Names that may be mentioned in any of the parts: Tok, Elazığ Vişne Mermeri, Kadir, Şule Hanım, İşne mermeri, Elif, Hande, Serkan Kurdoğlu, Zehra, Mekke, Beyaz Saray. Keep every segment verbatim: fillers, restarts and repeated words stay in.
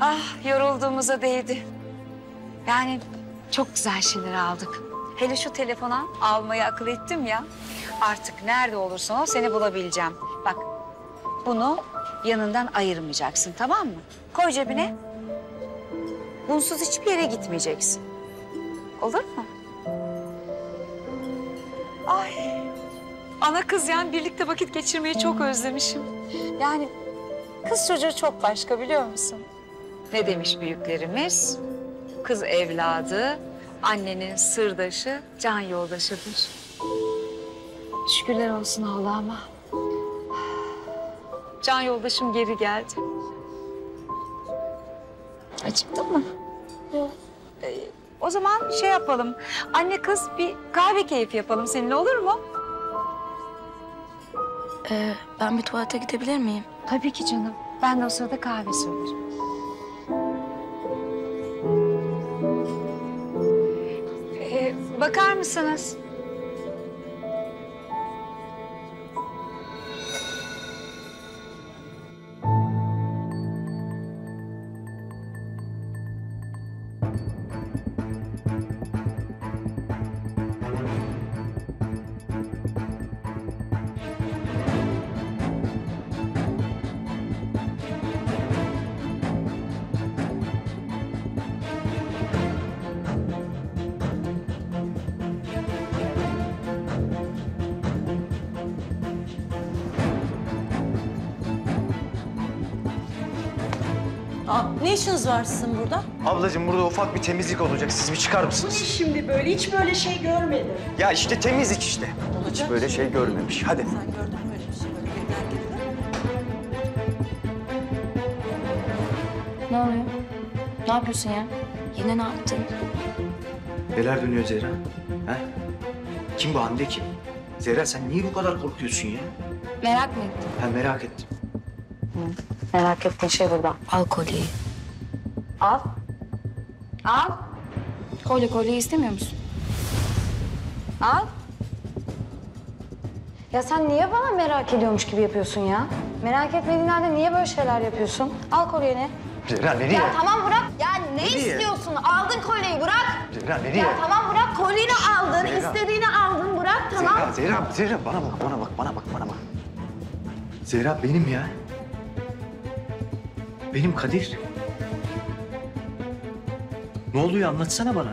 Ah, yorulduğumuza değdi. Yani çok güzel şeyler aldık. Hele şu telefona almayı akıl ettim ya. Artık nerede olursan ol seni bulabileceğim. Bak, bunu yanından ayırmayacaksın, tamam mı? Koy cebine. Bunsuz hiçbir yere gitmeyeceksin. Olur mu? Ay, ana kız yani birlikte vakit geçirmeyi çok özlemişim. Yani kız çocuğu çok başka, biliyor musun? Ne demiş büyüklerimiz? Kız evladı, annenin sırdaşı, can yoldaşıdır. Şükürler olsun Allah'ıma. Can yoldaşım geri geldi. Acıktın mı? Yok. Ee, o zaman şey yapalım, anne kız bir kahve keyfi yapalım seninle, olur mu? Ee, ben bir tuvalete gidebilir miyim? Tabii ki canım. Ben de o sırada kahve söylerim. Ee, bakar mısınız? Ne işiniz var sizin burada? Ablacığım, burada ufak bir temizlik olacak. Siz bir çıkar mısınız? Ay şimdi böyle, hiç böyle şey görmedim. Ya işte temizlik işte. Olacak. Hiç böyle şey görmemiş. Hadi. Sen gördün mü böyle bir şey? Böyle evden geliyor. Ne oluyor? Ne yapıyorsun ya? Yine ne yaptın? Neler dönüyor Zehra? Ha? Kim bu Hande kim? Zehra, sen niye bu kadar korkuyorsun ya? Merak mı ettin? Ha, merak ettim. Hı. Merak ettiğin şey burada. Al kolyeyi. Al. Al. Kolye kolyeyi istemiyor musun? Al. Ya sen niye bana merak ediyormuş gibi yapıyorsun ya? Merak etmediğin halde niye böyle şeyler yapıyorsun? Al kolyeni. Zehra nereye? Ya tamam bırak. Ya ne nereye? İstiyorsun? Aldın kolyeyi, bırak. Zehra nereye? Ya tamam bırak. Kolyeni aldın, Zehra. İstediğini aldın. Bırak tamam. Zehra, Zehra, Zehra bana bak, bana bak, bana bak, bana bak. Zehra benim ya. Benim Kadir. Ne oluyor? Anlatsana bana.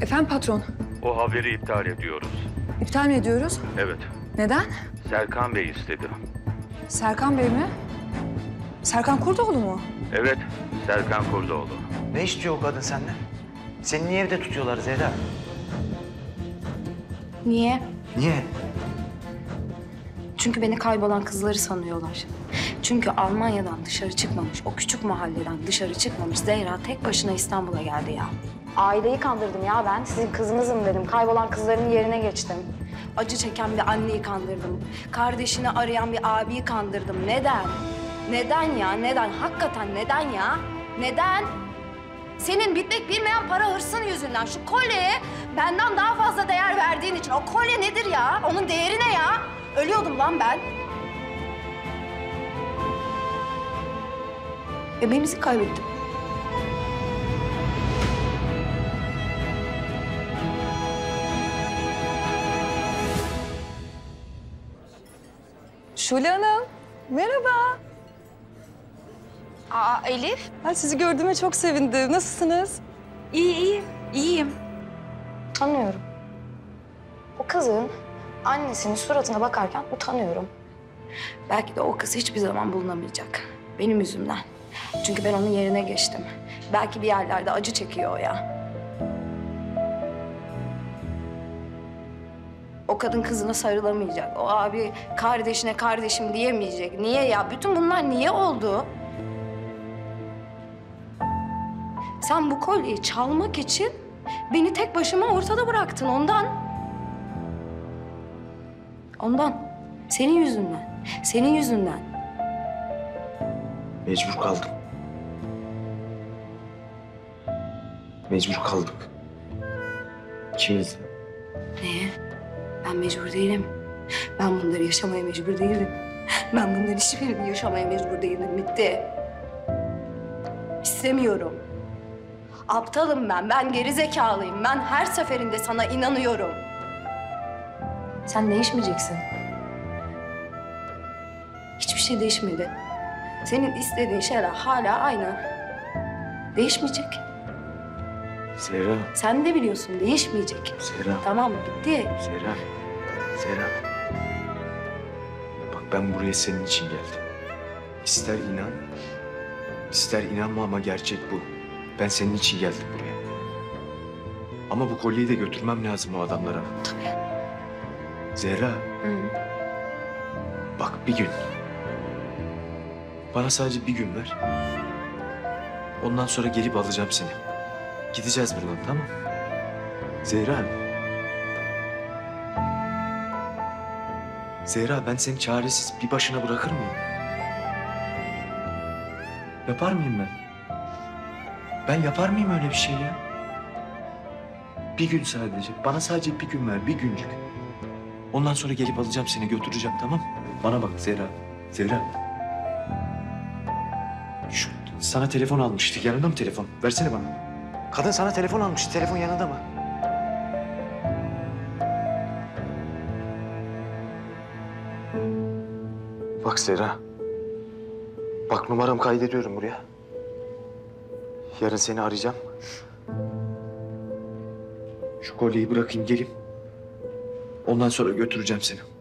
Efendim patron. O haberi iptal ediyoruz. İptal mi ediyoruz? Evet. Neden? Serkan Bey istedi. Serkan Bey mi? Serkan Kurdoğlu mu? Evet, Serkan Kurdoğlu. Ne istiyor o kadın senden? Seni niye evde tutuyorlar Zehra? Niye? Niye? Çünkü beni kaybolan kızları sanıyorlar. Çünkü Almanya'dan dışarı çıkmamış, o küçük mahalleden dışarı çıkmamış Zehra tek başına İstanbul'a geldi ya. Aileyi kandırdım ya ben. Sizin kızınızım dedim. Kaybolan kızların yerine geçtim. Acı çeken bir anneyi kandırdım. Kardeşini arayan bir abiyi kandırdım. Neden? Neden ya? Neden? Hakikaten neden ya? Neden? Senin bitmek bilmeyen para hırsın yüzünden. Şu kolyeye benden daha fazla değer verdiğin için. O kolye nedir ya? Onun değeri ne ya? Ölüyordum lan ben. Bebeğimizi kaybettim. Şule Hanım, merhaba. Aa, Elif. Ben sizi gördüğüme çok sevindim. Nasılsınız? İyi, iyi. İyiyim. Utanıyorum. O kızın annesinin suratına bakarken utanıyorum. Belki de o kız hiçbir zaman bulunamayacak. Benim yüzümden. Çünkü ben onun yerine geçtim. Belki bir yerlerde acı çekiyor o ya. O kadın kızına sarılamayacak. O abi kardeşine kardeşim diyemeyecek. Niye ya? Bütün bunlar niye oldu? Sen bu kolyeyi çalmak için beni tek başıma ortada bıraktın ondan. Ondan. Senin yüzünden. Senin yüzünden. Mecbur kaldım. Mecbur kaldık. İkimiz de. Neye? Ben mecbur değilim. Ben bunları yaşamaya mecbur değilim. Ben bunların hiçbirini yaşamaya mecbur değilim. Bitti. İstemiyorum. Aptalım ben. Ben gerizekalıyım. Ben her seferinde sana inanıyorum. Sen değişmeyeceksin. Hiçbir şey değişmedi. Senin istediğin şeyler hala aynı. Değişmeyecek. Zehra. Sen de biliyorsun değişmeyecek. Zehra. Tamam mı? Bitti. Zehra. Zehra. Bak ben buraya senin için geldim. İster inan, ister inanma ama gerçek bu. Ben senin için geldim buraya. Ama bu kolyeyi de götürmem lazım o adamlara. Tabii. Zehra. Hı. Bak bir gün. Bana sadece bir gün ver. Ondan sonra gelip alacağım seni. Gideceğiz buradan, tamam mı? Zehra. Zehra, ben seni çaresiz bir başına bırakır mıyım? Yapar mıyım ben? Ben yapar mıyım öyle bir şey ya? Bir gün sadece, bana sadece bir gün ver, bir güncük. Ondan sonra gelip alacağım seni, götüreceğim, tamam mı? Bana bak Zehra, Zehra. Şu, sana telefon almıştık, yanında mı telefon? Versene bana. Kadın sana telefon almış. Telefon yanında mı? Bak Zehra. Bak numaramı kaydediyorum buraya. Yarın seni arayacağım. Şu kolyeyi bırakayım geleyim. Ondan sonra götüreceğim seni.